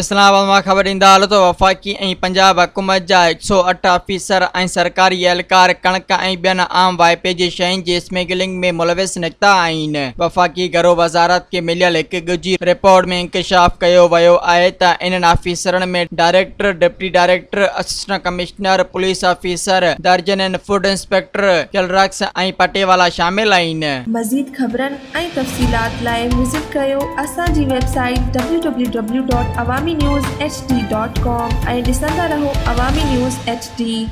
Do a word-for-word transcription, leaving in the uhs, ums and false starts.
इस्लामाबाद में खबर इंदाल तो वफाकी ए पंजाब हुकूमत जा एक सौ अठ अफिसर ए सरकारी एहलकार कणक ए बेन आम वाइपे की शयन की स्मगलिंग में मुलविस निकता आन। वफाकी घरों वजारत के मिलल एक गुजी रिपोर्ट में इंकशाफ किया वो है त इन अफिसर में director, deputy director, assistant commissioner, police officer, दर्जन फूड इंस्पेक्टर, क्लर्क्स ए पटेवाला शामिल आन। मजीद खबर विजिट करो अवामी न्यूज़ एच डी डॉट कॉम ऐं ॾिसंदा रहो अवामी न्यूज़ एच डी।